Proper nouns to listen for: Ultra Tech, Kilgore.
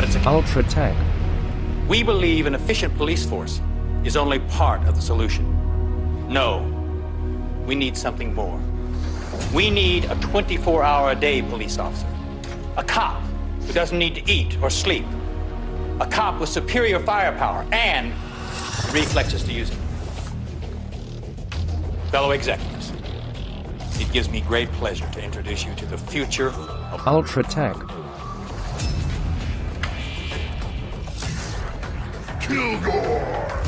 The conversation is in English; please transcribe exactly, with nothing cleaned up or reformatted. but it's a... Ultra Tech. We believe an efficient police force is only part of the solution. No, we need something more. We need a twenty-four hour a day police officer. A cop who doesn't need to eat or sleep. A cop with superior firepower and the reflexes to use it. Fellow executives, it gives me great pleasure to introduce you to the future of Ultra Tech. Kilgore!